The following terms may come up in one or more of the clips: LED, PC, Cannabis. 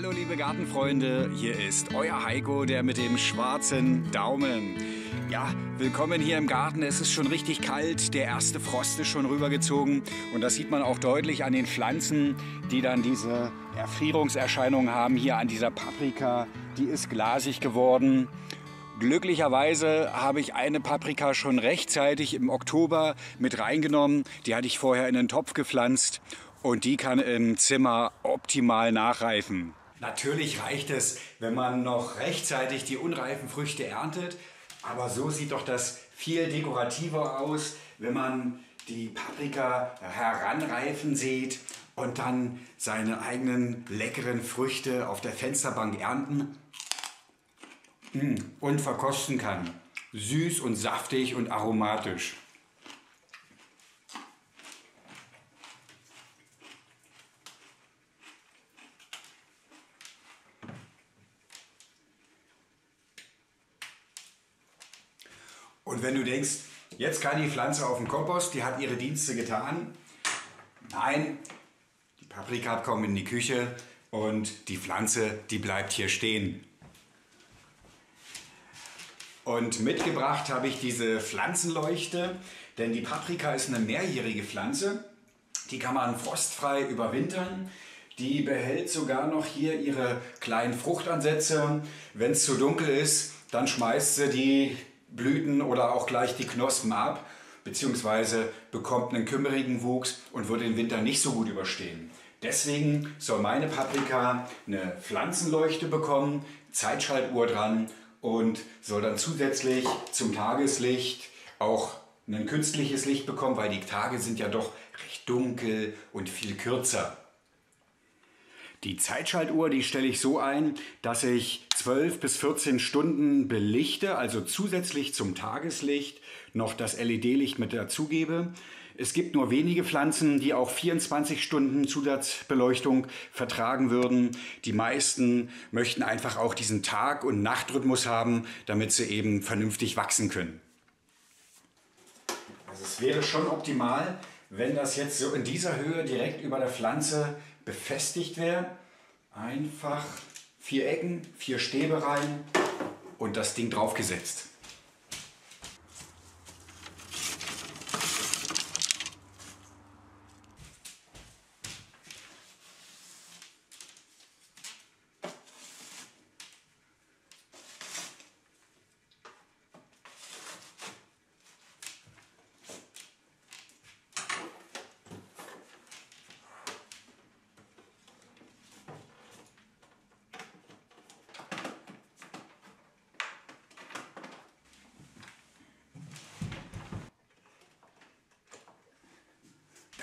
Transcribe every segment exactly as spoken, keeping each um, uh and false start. Hallo liebe Gartenfreunde, hier ist euer Heiko, der mit dem schwarzen Daumen. Ja, willkommen hier im Garten. Es ist schon richtig kalt, der erste Frost ist schon rübergezogen und das sieht man auch deutlich an den Pflanzen, die dann diese Erfrierungserscheinungen haben. Hier an dieser Paprika, die ist glasig geworden. Glücklicherweise habe ich eine Paprika schon rechtzeitig im Oktober mit reingenommen. Die hatte ich vorher in den Topf gepflanzt und die kann im Zimmer optimal nachreifen. Natürlich reicht es, wenn man noch rechtzeitig die unreifen Früchte erntet. Aber so sieht doch das viel dekorativer aus, wenn man die Paprika heranreifen sieht und dann seine eigenen leckeren Früchte auf der Fensterbank ernten und verkosten kann. Süß und saftig und aromatisch. Und wenn du denkst, jetzt kann die Pflanze auf den Kompost, die hat ihre Dienste getan. Nein, die Paprika kommt in die Küche und die Pflanze, die bleibt hier stehen. Und mitgebracht habe ich diese Pflanzenleuchte, denn die Paprika ist eine mehrjährige Pflanze. Die kann man frostfrei überwintern. Die behält sogar noch hier ihre kleinen Fruchtansätze. Wenn es zu dunkel ist, dann schmeißt sie die Blüten oder auch gleich die Knospen ab, beziehungsweise bekommt einen kümmerigen Wuchs und wird den Winter nicht so gut überstehen. Deswegen soll meine Paprika eine Pflanzenleuchte bekommen, Zeitschaltuhr dran, und soll dann zusätzlich zum Tageslicht auch ein künstliches Licht bekommen, weil die Tage sind ja doch recht dunkel und viel kürzer. Die Zeitschaltuhr, die stelle ich so ein, dass ich zwölf bis vierzehn Stunden belichte, also zusätzlich zum Tageslicht noch das L E D-Licht mit dazugebe. Es gibt nur wenige Pflanzen, die auch vierundzwanzig Stunden Zusatzbeleuchtung vertragen würden. Die meisten möchten einfach auch diesen Tag- und Nachtrhythmus haben, damit sie eben vernünftig wachsen können. Also es wäre schon optimal, wenn das jetzt so in dieser Höhe direkt über der Pflanze befestigt wäre, einfach vier Ecken, vier Stäbe rein und das Ding draufgesetzt.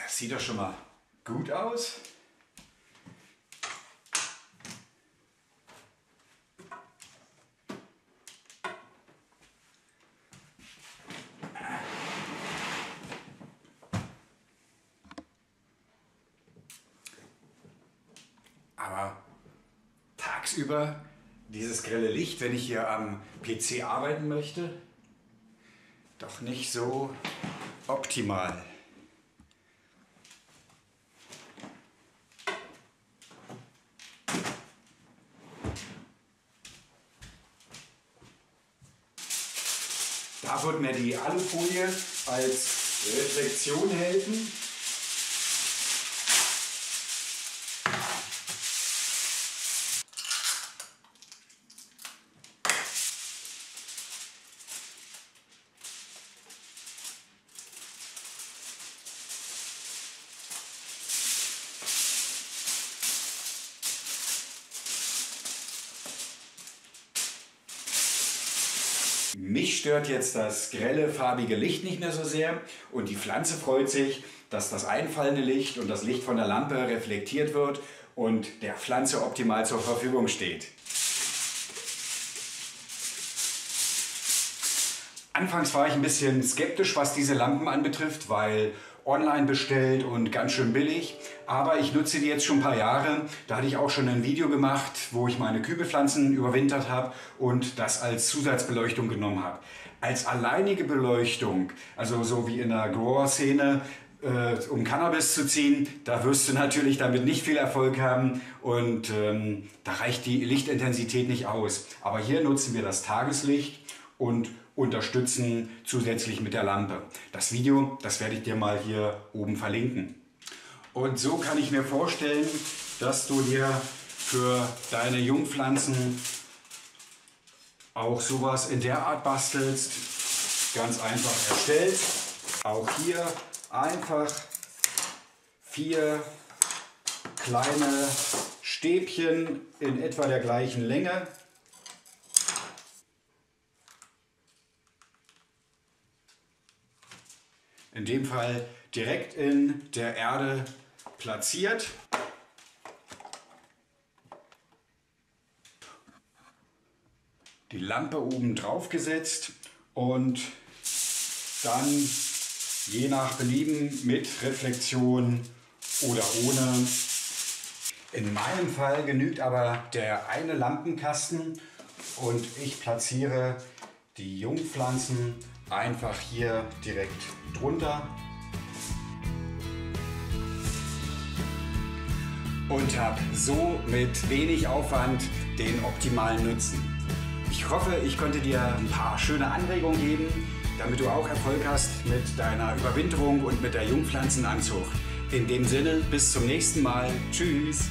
Das sieht doch schon mal gut aus. Aber tagsüber dieses grelle Licht, wenn ich hier am P C arbeiten möchte, doch nicht so optimal. Da wird mir die Alufolie als Reflexion helfen. Mich stört jetzt das grelle, farbige Licht nicht mehr so sehr und die Pflanze freut sich, dass das einfallende Licht und das Licht von der Lampe reflektiert wird und der Pflanze optimal zur Verfügung steht. Anfangs war ich ein bisschen skeptisch, was diese Lampen anbetrifft, weil online bestellt und ganz schön billig. Aber ich nutze die jetzt schon ein paar Jahre. Da hatte ich auch schon ein Video gemacht, wo ich meine Kübelpflanzen überwintert habe und das als Zusatzbeleuchtung genommen habe. Als alleinige Beleuchtung, also so wie in der Grower-Szene, äh, um Cannabis zu ziehen, da wirst du natürlich damit nicht viel Erfolg haben und ähm, da reicht die Lichtintensität nicht aus. Aber hier nutzen wir das Tageslicht und unterstützen zusätzlich mit der Lampe. Das Video, das werde ich dir mal hier oben verlinken. Und so kann ich mir vorstellen, dass du dir für deine Jungpflanzen auch sowas in der Art bastelst, ganz einfach erstellt. Auch hier einfach vier kleine Stäbchen in etwa der gleichen Länge. In dem Fall direkt in der Erde platziert. Die Lampe oben drauf gesetzt und dann je nach Belieben mit Reflexion oder ohne. In meinem Fall genügt aber der eine Lampenkasten und ich platziere die Jungpflanzen einfach hier direkt drunter. Und habe so mit wenig Aufwand den optimalen Nutzen. Ich hoffe, ich konnte dir ein paar schöne Anregungen geben, damit du auch Erfolg hast mit deiner Überwinterung und mit der Jungpflanzenanzucht. In dem Sinne, bis zum nächsten Mal. Tschüss!